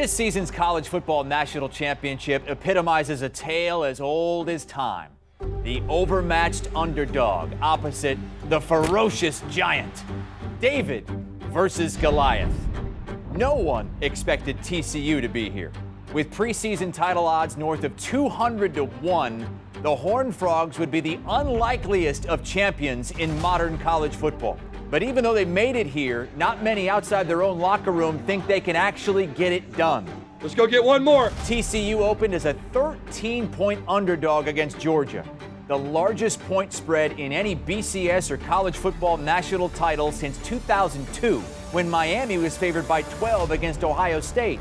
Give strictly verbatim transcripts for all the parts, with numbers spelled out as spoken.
This season's college football national championship epitomizes a tale as old as time. The overmatched underdog opposite the ferocious giant. David versus Goliath. No one expected T C U to be here. With preseason title odds north of two hundred to one, the Horned Frogs would be the unlikeliest of champions in modern college football. But even though they made it here, not many outside their own locker room think they can actually get it done. Let's go get one more. T C U opened as a thirteen point underdog against Georgia, the largest point spread in any B C S or college football national title since two thousand two, when Miami was favored by twelve against Ohio State.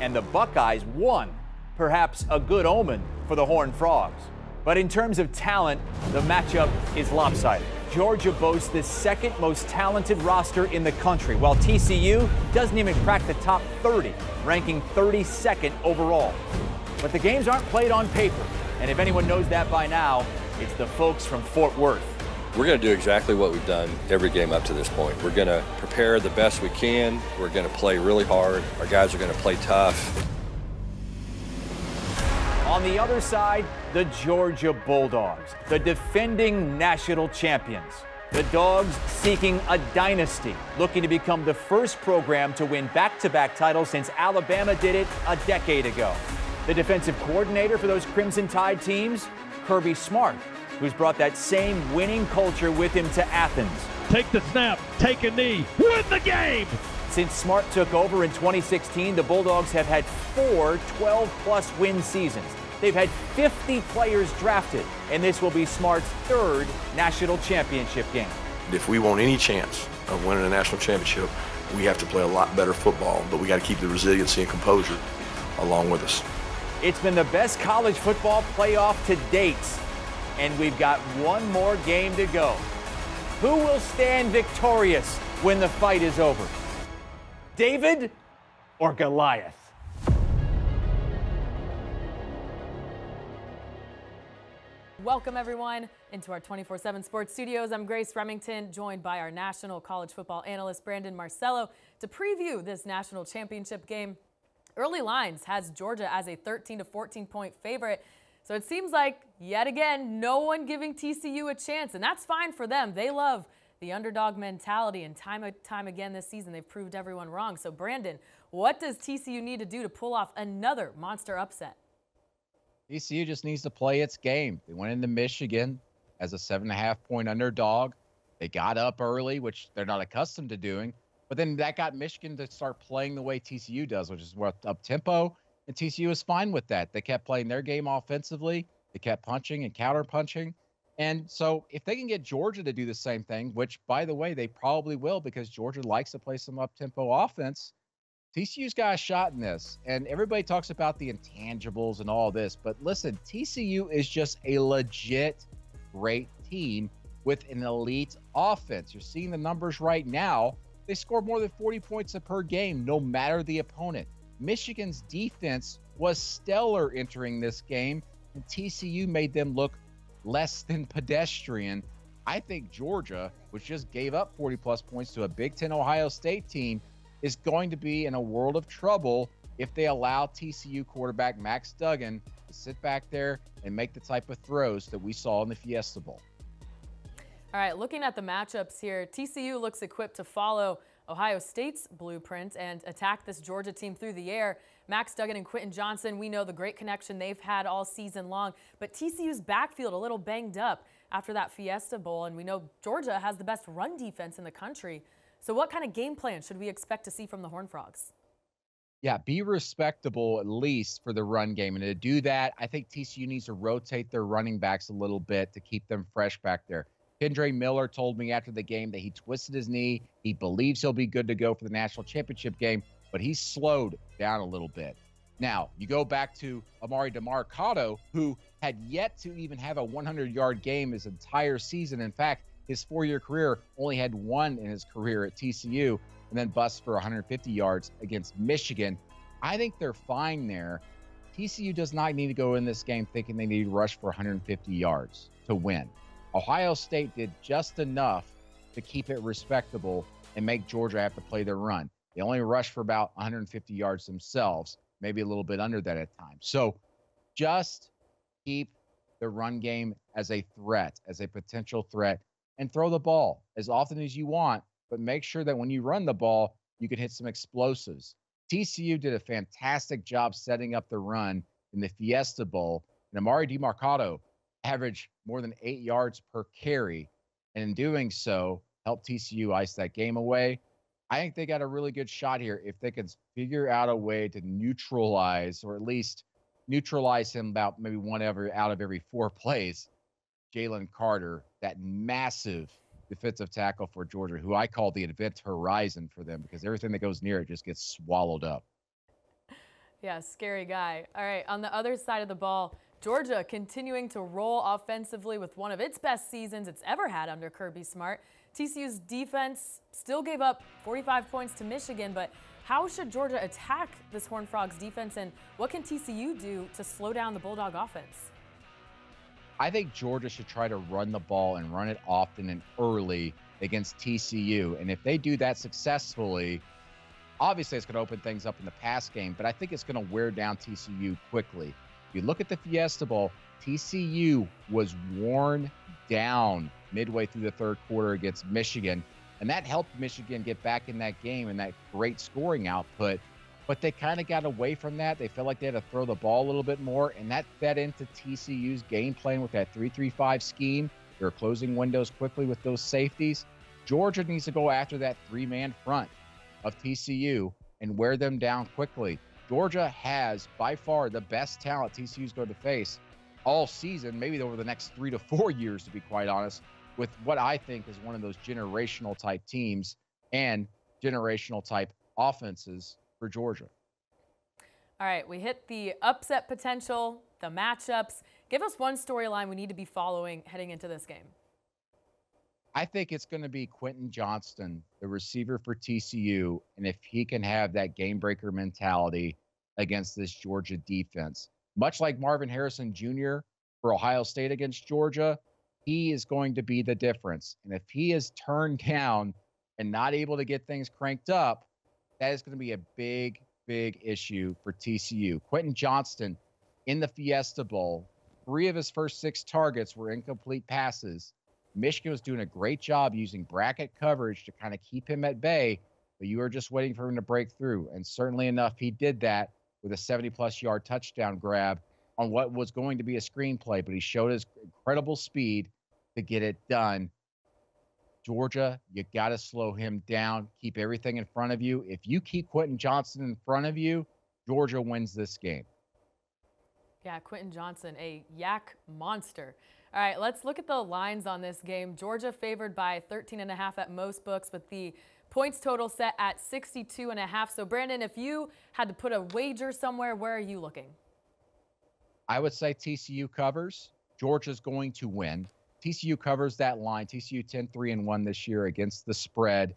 And the Buckeyes won, perhaps a good omen for the Horned Frogs. But in terms of talent, the matchup is lopsided. Georgia boasts the second most talented roster in the country, while T C U doesn't even crack the top thirty, ranking thirty-second overall. But the games aren't played on paper, and if anyone knows that by now, it's the folks from Fort Worth. We're going to do exactly what we've done every game up to this point. We're going to prepare the best we can. We're going to play really hard. Our guys are going to play tough. On the other side, the Georgia Bulldogs, the defending national champions. The Dogs seeking a dynasty, looking to become the first program to win back-to-back titles since Alabama did it a decade ago. The defensive coordinator for those Crimson Tide teams, Kirby Smart, who's brought that same winning culture with him to Athens. Take the snap, take a knee, win the game! Since Smart took over in twenty sixteen, the Bulldogs have had four twelve plus win seasons. They've had fifty players drafted, and this will be Smart's third national championship game. If we want any chance of winning a national championship, we have to play a lot better football, but we got to keep the resiliency and composure along with us. It's been the best college football playoff to date, and we've got one more game to go. Who will stand victorious when the fight is over? David or Goliath? Welcome, everyone, into our twenty-four seven Sports Studios. I'm Grace Remington, joined by our national college football analyst, Brandon Marcello, to preview this national championship game. Early lines has Georgia as a thirteen to fourteen point favorite. So it seems like, yet again, no one giving T C U a chance, and that's fine for them. They love the underdog mentality, and time and time again this season, they've proved everyone wrong. So, Brandon, what does T C U need to do to pull off another monster upset? T C U just needs to play its game. They went into Michigan as a seven and a half point underdog. They got up early, which they're not accustomed to doing. But then that got Michigan to start playing the way T C U does, which is up-tempo, and T C U was fine with that. They kept playing their game offensively. They kept punching and counter-punching. And so if they can get Georgia to do the same thing, which, by the way, they probably will because Georgia likes to play some up-tempo offense, T C U's got a shot in this. And everybody talks about the intangibles and all this, but listen, T C U is just a legit great team with an elite offense. You're seeing the numbers right now. They score more than forty points per game, no matter the opponent. Michigan's defense was stellar entering this game, and T C U made them look less than pedestrian. I think Georgia, which just gave up forty plus points to a Big Ten Ohio State team, is going to be in a world of trouble if they allow T C U quarterback Max Duggan to sit back there and make the type of throws that we saw in the Fiesta Bowl. All right, looking at the matchups here, T C U looks equipped to follow Ohio State's blueprint and attack this Georgia team through the air. Max Duggan and Quentin Johnson, we know the great connection they've had all season long, but T C U's backfield a little banged up after that Fiesta Bowl, and we know Georgia has the best run defense in the country. So what kind of game plan should we expect to see from the Horned Frogs? Yeah, be respectable at least for the run game, and to do that, I think T C U needs to rotate their running backs a little bit to keep them fresh back there. Kendre Miller told me after the game that he twisted his knee. He believes he'll be good to go for the national championship game, but he's slowed down a little bit. Now, you go back to Amari DeMarcado, who had yet to even have a hundred yard game his entire season. In fact, his four year career only had one in his career at T C U, and then bust for one hundred fifty yards against Michigan. I think they're fine there. T C U does not need to go in this game thinking they need to rush for one hundred fifty yards to win. Ohio State did just enough to keep it respectable and make Georgia have to play their run. They only rushed for about one hundred fifty yards themselves, maybe a little bit under that at times. So just keep the run game as a threat, as a potential threat, and throw the ball as often as you want, but make sure that when you run the ball, you can hit some explosives. T C U did a fantastic job setting up the run in the Fiesta Bowl, and Amari DeMarcado averaged more than eight yards per carry, and in doing so, helped T C U ice that game away. I think they got a really good shot here if they could figure out a way to neutralize, or at least neutralize him about maybe one every, out of every four plays, Jalen Carter, that massive defensive tackle for Georgia, who I call the event horizon for them because everything that goes near it just gets swallowed up. Yeah, scary guy. All right, on the other side of the ball, Georgia continuing to roll offensively with one of its best seasons it's ever had under Kirby Smart. T C U's defense still gave up forty-five points to Michigan, but how should Georgia attack this Horned Frogs defense, and what can T C U do to slow down the Bulldog offense? I think Georgia should try to run the ball and run it often and early against T C U, and if they do that successfully, obviously it's going to open things up in the pass game, but I think it's going to wear down T C U quickly. If you look at the Fiesta Bowl, T C U was worn down midway through the third quarter against Michigan, and that helped Michigan get back in that game and that great scoring output, but they kind of got away from that. They felt like they had to throw the ball a little bit more, and that fed into T C U's game plan with that three three five scheme. They were closing windows quickly with those safeties. Georgia needs to go after that three-man front of T C U and wear them down quickly. Georgia has, by far, the best talent T C U's going to face all season, maybe over the next three to four years, to be quite honest, with what I think is one of those generational type teams and generational type offenses for Georgia. All right, we hit the upset potential, the matchups. Give us one storyline we need to be following heading into this game. I think it's going to be Quentin Johnson, the receiver for T C U, and if he can have that game breaker mentality against this Georgia defense. Much like Marvin Harrison Junior for Ohio State against Georgia, he is going to be the difference. And if he is turned down and not able to get things cranked up, that is going to be a big, big issue for T C U. Quentin Johnson in the Fiesta Bowl, three of his first six targets were incomplete passes. Michigan was doing a great job using bracket coverage to kind of keep him at bay, but you were just waiting for him to break through. And certainly enough, he did that with a seventy-plus yard touchdown grab on what was going to be a screenplay, but he showed his incredible speed to get it done. Georgia, you got to slow him down, keep everything in front of you. If you keep Quentin Johnson in front of you, Georgia wins this game. Yeah, Quentin Johnson, a yak monster. All right, let's look at the lines on this game. Georgia favored by thirteen and a half at most books, with the points total set at sixty-two and a half. So, Brandon, if you had to put a wager somewhere, where are you looking? I would say T C U covers. Georgia's going to win. T C U covers that line. T C U ten three and one this year against the spread.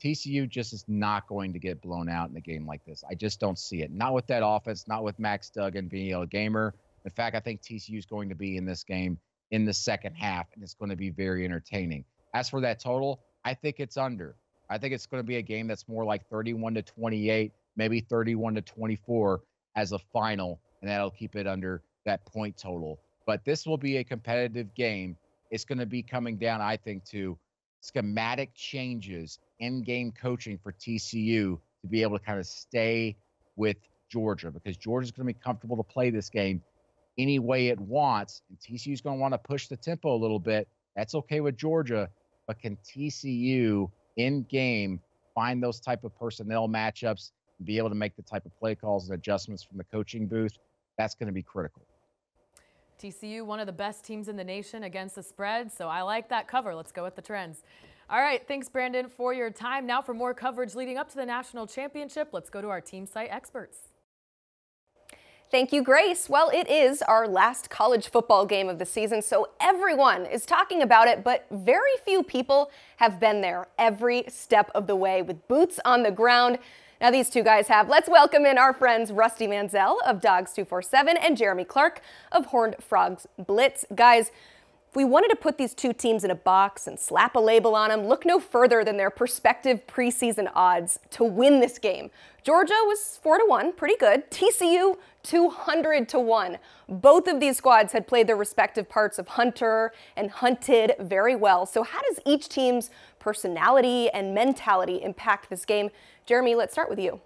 T C U just is not going to get blown out in a game like this. I just don't see it. Not with that offense, not with Max Duggan being a gamer. In fact, I think T C U is going to be in this game in the second half, and it's going to be very entertaining. As for that total, I think it's under. I think it's going to be a game that's more like thirty-one to twenty-eight, maybe thirty-one to twenty-four as a final, and that'll keep it under that point total. But this will be a competitive game. It's going to be coming down, I think, to schematic changes, in-game coaching for T C U to be able to kind of stay with Georgia, because Georgia's going to be comfortable to play this game any way it wants, and T C U's going to want to push the tempo a little bit. That's okay with Georgia, but can T C U in game find those type of personnel matchups and be able to make the type of play calls and adjustments from the coaching booth? That's going to be critical. T C U, one of the best teams in the nation against the spread, so I like that cover. Let's go with the trends. All right, thanks, Brandon, for your time. Now for more coverage leading up to the national championship, let's go to our team site experts. Thank you, Grace. Well, it is our last college football game of the season, so everyone is talking about it, but very few people have been there every step of the way with boots on the ground. Now these two guys have. Let's welcome in our friends Rusty Manziel of Dogs two forty-seven and Jeremy Clark of Horned Frogs Blitz. Guys, If we wanted to put these two teams in a box and slap a label on them, look no further than their prospective preseason odds to win this game. Georgia was four to one, pretty good. T C U, two hundred to one. Both of these squads had played their respective parts of Hunter and Hunted very well. So how does each team's personality and mentality impact this game? Jeremy, let's start with you.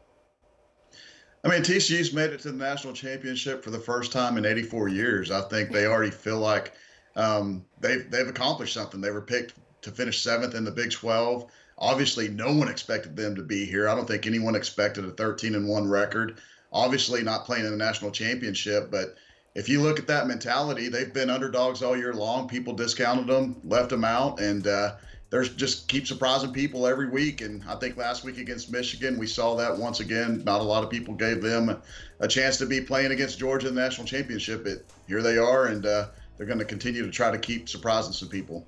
I mean, T C U's made it to the national championship for the first time in eighty-four years. I think they already feel like um, they've, they've accomplished something. They were picked to finish seventh in the Big twelve. Obviously, no one expected them to be here. I don't think anyone expected a thirteen and one record. Obviously, not playing in the national championship. But if you look at that mentality, they've been underdogs all year long. People discounted them, left them out, and uh, they're just keep surprising people every week. And I think last week against Michigan, we saw that once again. Not a lot of people gave them a chance to be playing against Georgia in the national championship. But here they are, and uh, they're going to continue to try to keep surprising some people.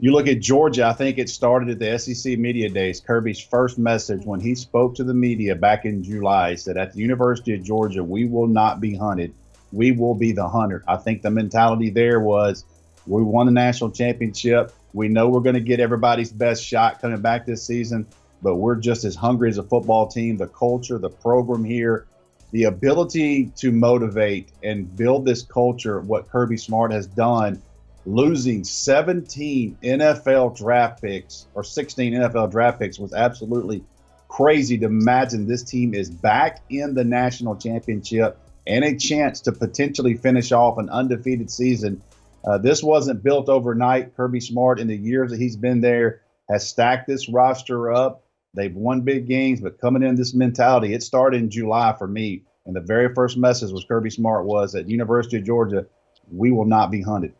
You look at Georgia, I think it started at the S E C Media Days. Kirby's first message when he spoke to the media back in July said, at the University of Georgia, we will not be hunted. We will be the hunter. I think the mentality there was, we won the national championship. We know we're going to get everybody's best shot coming back this season, but we're just as hungry as a football team. The culture, the program here, the ability to motivate and build this culture, what Kirby Smart has done, losing seventeen N F L draft picks or sixteen N F L draft picks was absolutely crazy to imagine. This team is back in the national championship and a chance to potentially finish off an undefeated season. Uh, this wasn't built overnight. Kirby Smart, in the years that he's been there, has stacked this roster up. They've won big games, but coming in this mentality, it started in July for me. And the very first message was Kirby Smart was at University of Georgia, we will not be hunted.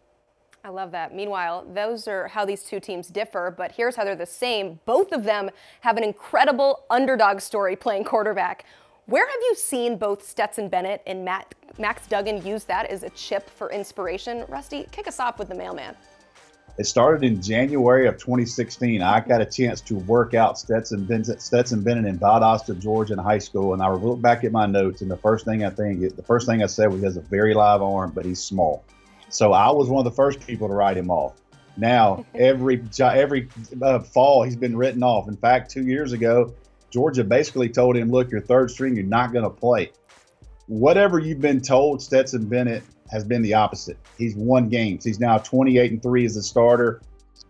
I love that. Meanwhile, those are how these two teams differ, but here's how they're the same. Both of them have an incredible underdog story playing quarterback. Where have you seen both Stetson Bennett and Matt, Max Duggan use that as a chip for inspiration? Rusty, kick us off with the mailman. It started in January of twenty sixteen. I got a chance to work out Stetson Bennett, Stetson Bennett in Valdosta, Georgia in high school, and I looked back at my notes, and the first thing I think, the first thing I said was he has a very live arm, but he's small. So I was one of the first people to write him off. Now, every every uh, fall, he's been written off. In fact, two years ago, Georgia basically told him, look, you're third string, you're not going to play. Whatever you've been told, Stetson Bennett has been the opposite. He's won games. He's now twenty-eight and three as a starter.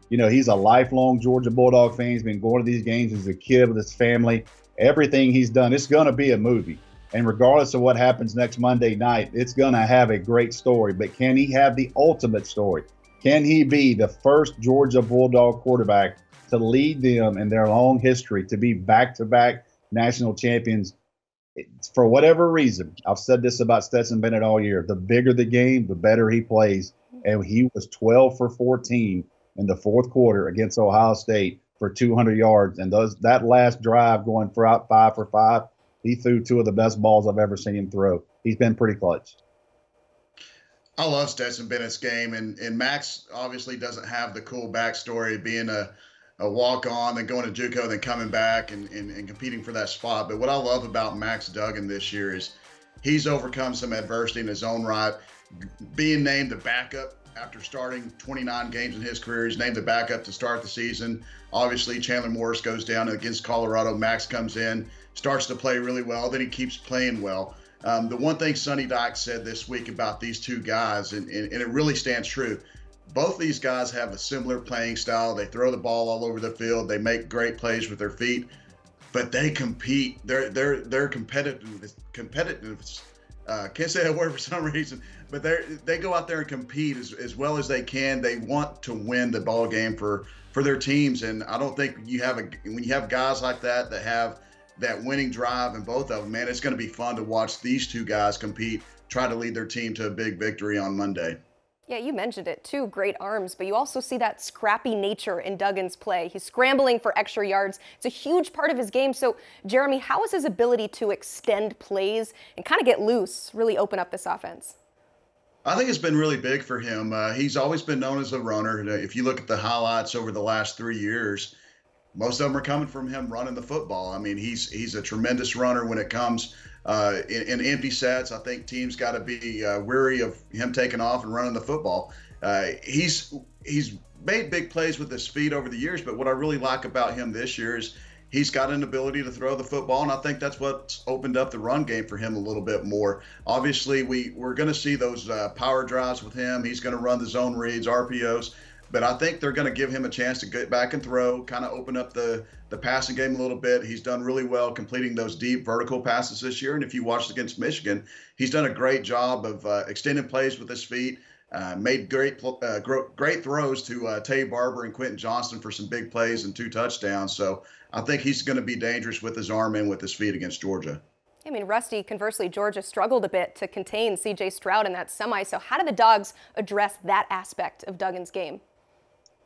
You know, he's a lifelong Georgia Bulldog fan. He's been going to these games as a kid with his family. Everything he's done, it's going to be a movie. And regardless of what happens next Monday night, it's going to have a great story. But can he have the ultimate story? Can he be the first Georgia Bulldog quarterback to lead them in their long history to be back-to-back national champions? For whatever reason, I've said this about Stetson Bennett all year, the bigger the game, the better he plays. And he was twelve for fourteen in the fourth quarter against Ohio State for two hundred yards. And those that last drive going for out five for five, he threw two of the best balls I've ever seen him throw. He's been pretty clutch. I love Stetson Bennett's game, and, and Max obviously doesn't have the cool backstory being a, a walk-on, then going to JUCO, then coming back and, and, and competing for that spot. But what I love about Max Duggan this year is he's overcome some adversity in his own right. Being named the backup after starting twenty-nine games in his career, he's named the backup to start the season. Obviously, Chandler Morris goes down against Colorado. Max comes in, starts to play really well, then he keeps playing well. Um, the one thing Sonny Dykes said this week about these two guys, and, and, and it really stands true, both these guys have a similar playing style. They throw the ball all over the field. They make great plays with their feet, but they compete. They're, they're, they're competitive. competitive. Uh, can't say that word for some reason, but they they go out there and compete as, as well as they can. They want to win the ball game for, for their teams, and I don't think you have a, when you have guys like that that have that winning drive in both of them, man, it's going to be fun to watch these two guys compete, try to lead their team to a big victory on Monday. Yeah, you mentioned it, two great arms, but you also see that scrappy nature in Duggan's play. He's scrambling for extra yards. It's a huge part of his game. So, Jeremy, how is his ability to extend plays and kind of get loose really open up this offense? I think it's been really big for him. Uh, he's always been known as a runner. If you look at the highlights over the last three years, most of them are coming from him running the football. I mean, he's he's a tremendous runner when it comes uh, in, in empty sets. I think teams got to be uh, weary of him taking off and running the football. Uh, he's he's made big plays with his speed over the years, but what I really like about him this year is he's got an ability to throw the football, and I think that's what's opened up the run game for him a little bit more. Obviously, we, we're going to see those uh, power drives with him. He's going to run the zone reads, R P Os. But I think they're going to give him a chance to get back and throw, kind of open up the, the passing game a little bit. He's done really well completing those deep vertical passes this year. And if you watched against Michigan, he's done a great job of uh, extending plays with his feet, uh, made great uh, great throws to uh, Tay Barber and Quentin Johnson for some big plays and two touchdowns. So I think he's going to be dangerous with his arm and with his feet against Georgia. I mean, Rusty, conversely, Georgia struggled a bit to contain C J Stroud in that semi. So how do the Dogs address that aspect of Duggan's game?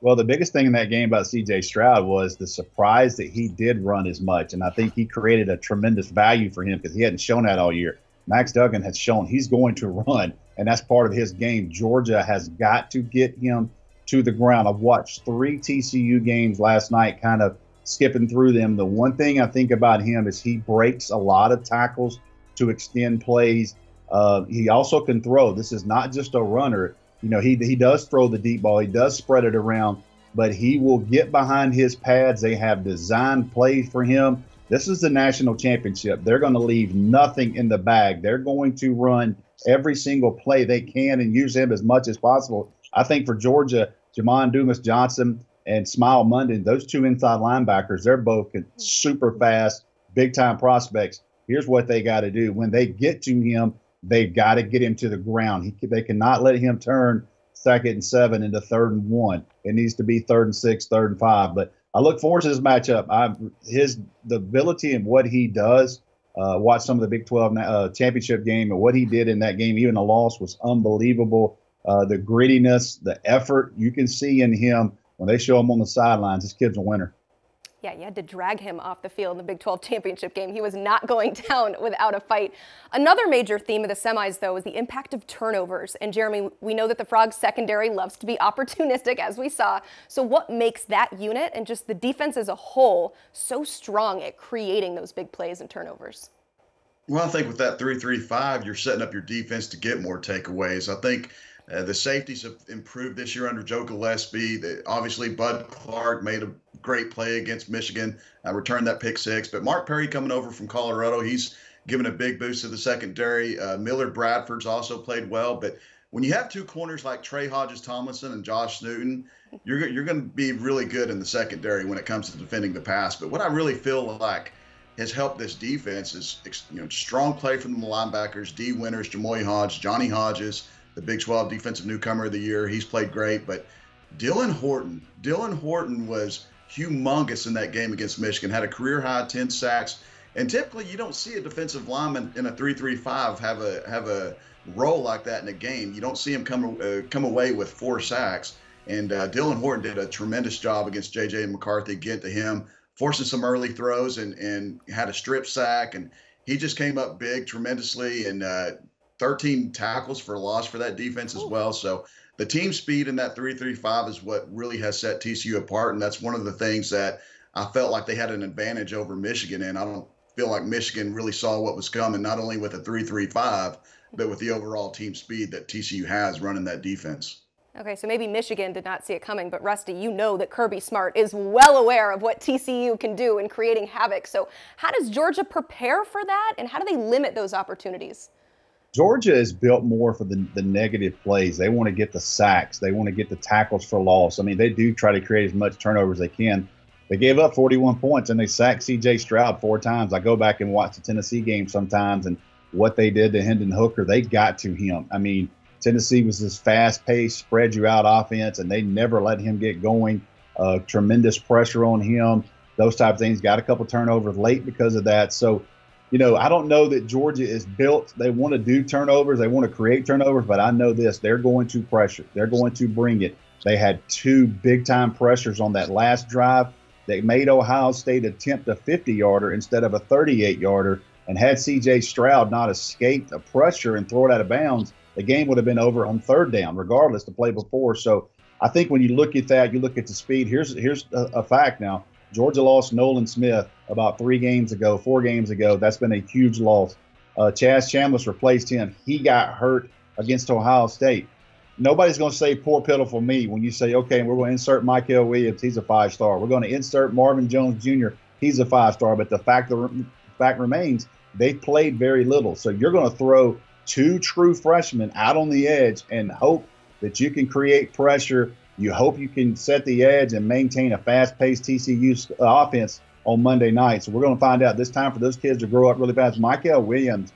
Well, the biggest thing in that game about C J Stroud was the surprise that he did run as much. And I think he created a tremendous value for him because he hadn't shown that all year. Max Duggan has shown he's going to run, and that's part of his game. Georgia has got to get him to the ground. I've watched three T C U games last night, kind of skipping through them. The one thing I think about him is he breaks a lot of tackles to extend plays. Uh, he also can throw. This is not just a runner. You know, he he does throw the deep ball. He does spread it around, but he will get behind his pads. They have designed plays for him. This is the national championship. They're going to leave nothing in the bag. They're going to run every single play they can and use him as much as possible. I think for Georgia, Jamon Dumas Johnson and Smile Munden, those two inside linebackers, they're both super fast, big-time prospects. Here's what they got to do. When they get to him, they've got to get him to the ground. He, they cannot let him turn second and seven into third and one. It needs to be third and six, third and five. But I look forward to this matchup. I, his the ability and what he does, uh, watch some of the Big twelve uh, championship game, and what he did in that game, even a loss, was unbelievable. Uh, the grittiness, the effort, you can see in him when they show him on the sidelines. This kid's a winner. Yeah, you had to drag him off the field in the Big twelve championship game. He was not going down without a fight. Another major theme of the semis, though, is the impact of turnovers. And, Jeremy, we know that the Frogs' secondary loves to be opportunistic, as we saw. So what makes that unit and just the defense as a whole so strong at creating those big plays and turnovers? Well, I think with that three three five, you're setting up your defense to get more takeaways. I think uh, the safeties have improved this year under Joe Gillespie. The, obviously, Bud Clark made a great play against Michigan. I uh, returned that pick six. But Mark Perry coming over from Colorado, he's given a big boost to the secondary. Uh, Miller Bradford's also played well. But when you have two corners like Trey Hodges-Tomlinson and Josh Snooten, you're, you're going to be really good in the secondary when it comes to defending the pass. But what I really feel like has helped this defense is you know strong play from the linebackers, D. Winters, Jamoy Hodges, Johnny Hodges, the Big twelve Defensive Newcomer of the Year. He's played great. But Dylan Horton, Dylan Horton was humongous in that game against Michigan, had a career-high ten sacks. And typically you don't see a defensive lineman in a three three five have a have a role like that in a game. You don't see him come, uh, come away with four sacks. And uh, Dylan Horton did a tremendous job against J J McCarthy, getting to him, forcing some early throws and, and had a strip sack. And he just came up big tremendously, and uh, thirteen tackles for a loss for that defense as well. So the team speed in that three three five is what really has set T C U apart, and that's one of the things that I felt like they had an advantage over Michigan, and I don't feel like Michigan really saw what was coming, not only with a three three five, but with the overall team speed that T C U has running that defense. Okay, so maybe Michigan did not see it coming, but Rusty, you know that Kirby Smart is well aware of what T C U can do in creating havoc. So how does Georgia prepare for that, and how do they limit those opportunities? Georgia is built more for the, the negative plays. They want to get the sacks. They want to get the tackles for loss. I mean, they do try to create as much turnover as they can. They gave up forty-one points, and they sacked C J Stroud four times. I go back and watch the Tennessee game sometimes, and what they did to Hendon Hooker, they got to him. I mean, Tennessee was this fast-paced, spread-you-out offense, and they never let him get going. Uh, tremendous pressure on him. Those type of things. Got a couple turnovers late because of that. So, you know, I don't know that Georgia is built. They want to do turnovers. They want to create turnovers. But I know this. They're going to pressure. They're going to bring it. They had two big-time pressures on that last drive. They made Ohio State attempt a fifty-yarder instead of a thirty-eight-yarder. And had C J Stroud not escaped a pressure and throw it out of bounds, the game would have been over on third down, regardless the play before. So I think when you look at that, you look at the speed. Here's, here's a, a fact now. Georgia lost Nolan Smith about three games ago, four games ago. That's been a huge loss. Uh, Chaz Chambliss replaced him. He got hurt against Ohio State. Nobody's going to say poor pitiful me when you say, okay, we're going to insert Michael Williams. He's a five-star. We're going to insert Marvin Jones Junior He's a five-star. But the fact, the fact remains, they played very little. So you're going to throw two true freshmen out on the edge and hope that you can create pressure. You hope you can set the edge and maintain a fast-paced T C U offense on Monday night. So we're going to find out this time for those kids to grow up really fast. Michael Williams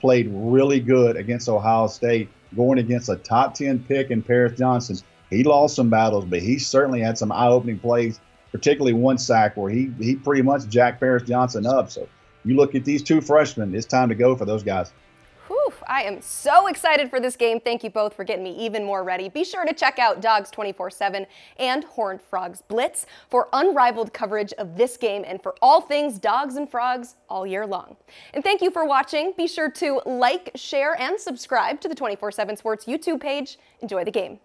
played really good against Ohio State, going against a top ten pick in Paris Johnson. He lost some battles, but he certainly had some eye-opening plays, particularly one sack where he, he pretty much jacked Paris Johnson up. So you look at these two freshmen, it's time to go for those guys. Whew, I am so excited for this game. Thank you both for getting me even more ready. Be sure to check out Dogs two forty-seven and Horned Frogs Blitz for unrivaled coverage of this game and for all things dogs and frogs all year long. And thank you for watching. Be sure to like, share, and subscribe to the two forty-seven Sports YouTube page. Enjoy the game.